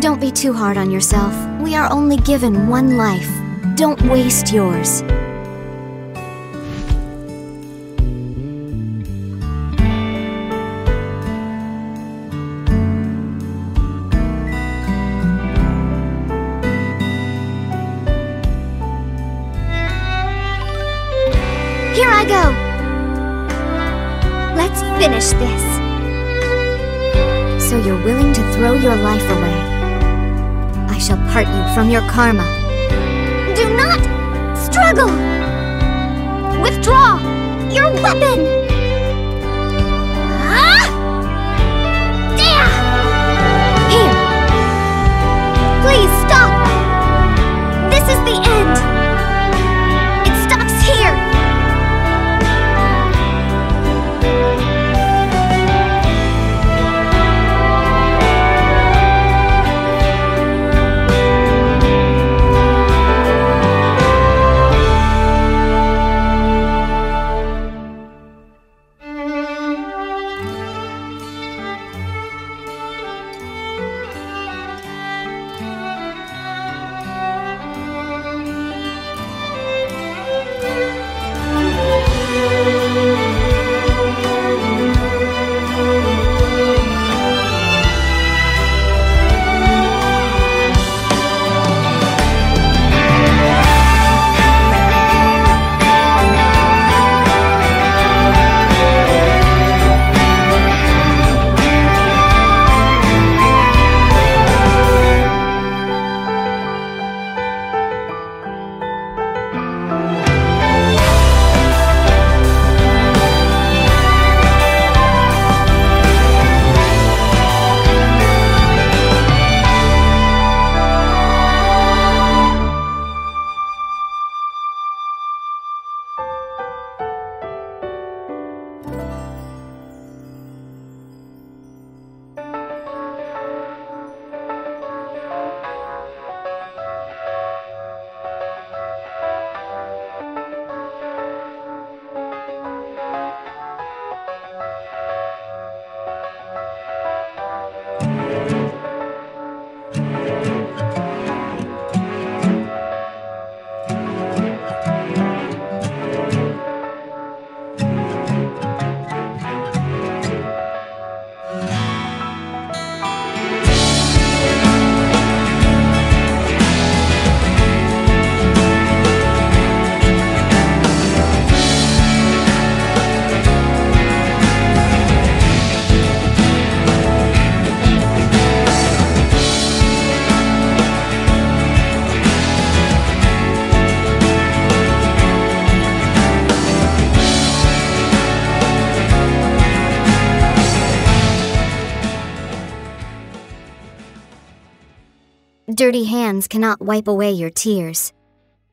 Don't be too hard on yourself. We are only given one life. Don't waste yours. Here I go! Let's finish this! So you're willing to throw your life away. I shall part you from your karma. Do not struggle! Withdraw your weapon! Here! Please stop! This is the end! Dirty hands cannot wipe away your tears.